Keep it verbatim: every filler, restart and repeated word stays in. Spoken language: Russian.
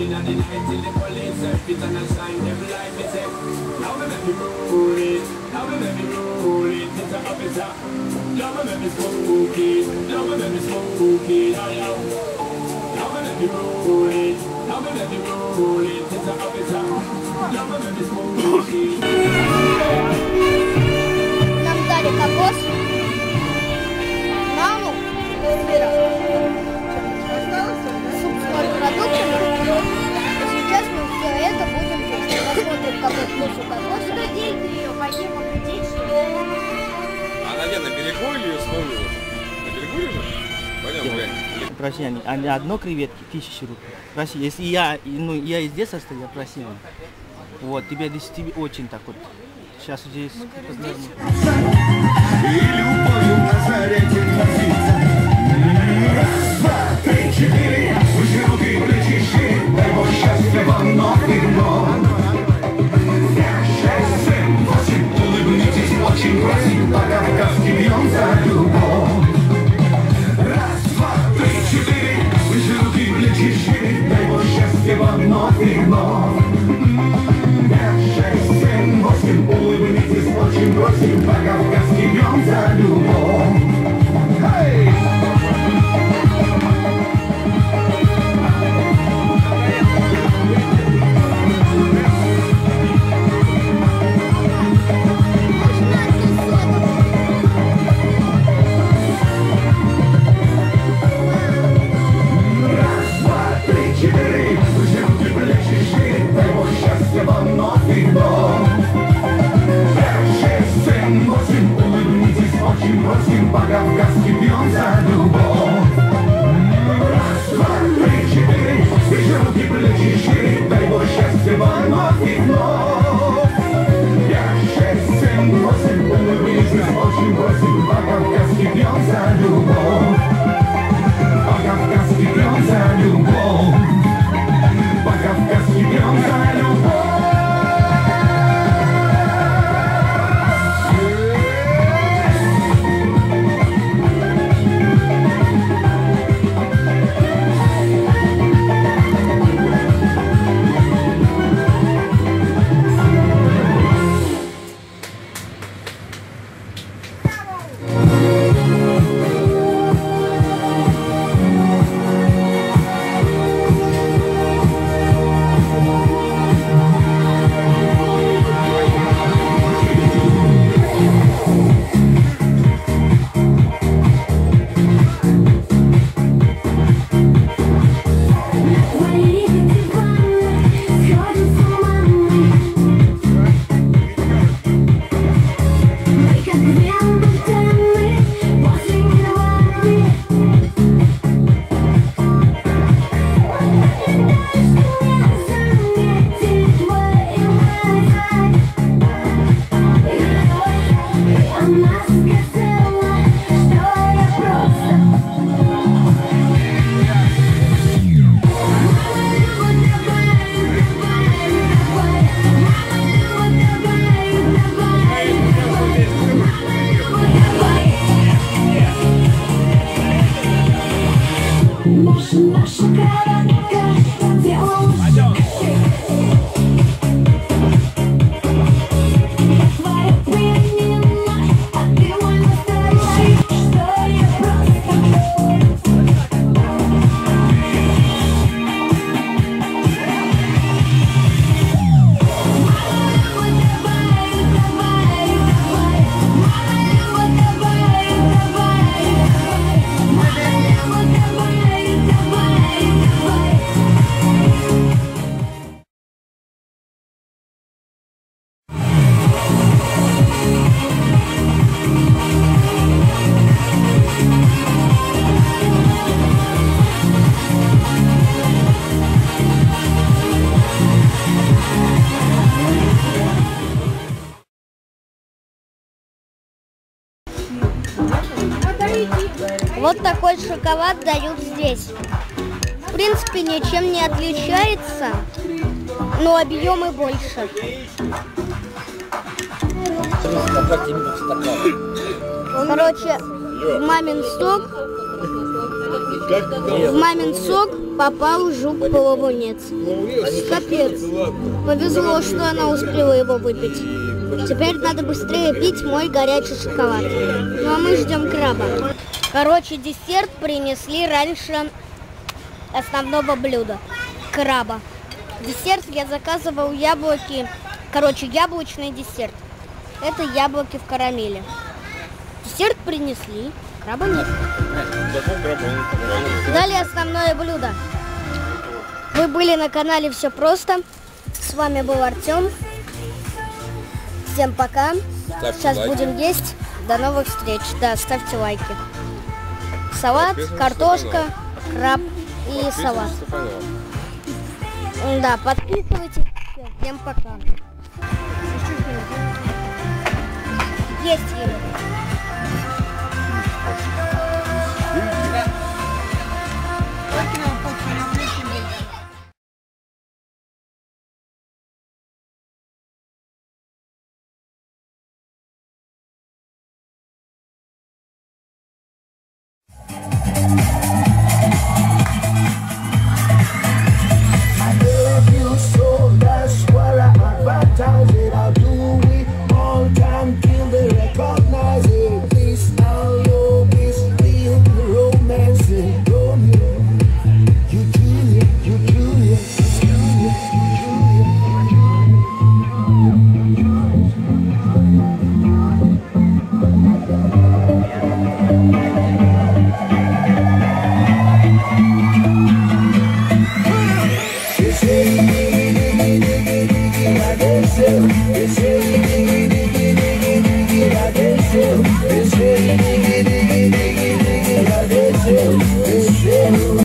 in and in head till the police are fit and a sign them like me say. Now we make me roll it, now we make me roll it, it's a officer. Now we make me smoke it, now we make me smoke it, I am. Now we make me roll it, now we make me roll it, it's a officer. Now we make me smoke it. Нам дали кокос, маму и умирали. Она где, на берегу или снова? На берегу лежишь? Пойдем, блядь. Проси, они одно креветки, тысячи рублей. Проси, если я, ну, я из детства стою, я просил. Вот, тебе, тебе очень так вот. Сейчас здесь... Вот такой шоколад дают здесь. В принципе, ничем не отличается, но объемы больше. Короче, мамин сок, В мамин сок попал жук-плавунец. Капец. Повезло, что она успела его выпить. Теперь надо быстрее пить мой горячий шоколад. Ну а мы ждем краба. Короче, десерт принесли раньше основного блюда. Краба. Десерт я заказывал яблоки. Короче, яблочный десерт. Это яблоки в карамели. Десерт принесли. Краба нет. Далее основное блюдо. Вы были на канале «Всё просто». С вами был Артём. Всем пока. Ставьте Сейчас лайки. Будем есть. До новых встреч. Да, ставьте лайки. Салат, картошка, краб и салат. Да, подписывайтесь. Всем пока. Есть ели.